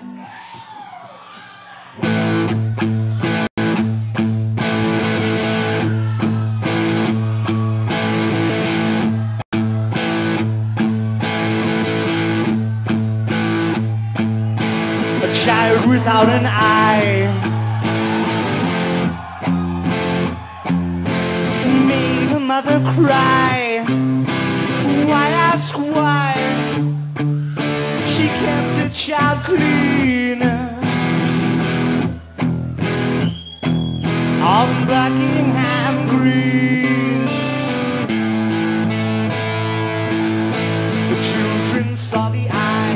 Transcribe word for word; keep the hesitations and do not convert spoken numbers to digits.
A child without an eye, made her mother cry. Why ask why? She kept her child clean. On Buckingham Green, the children saw the eye.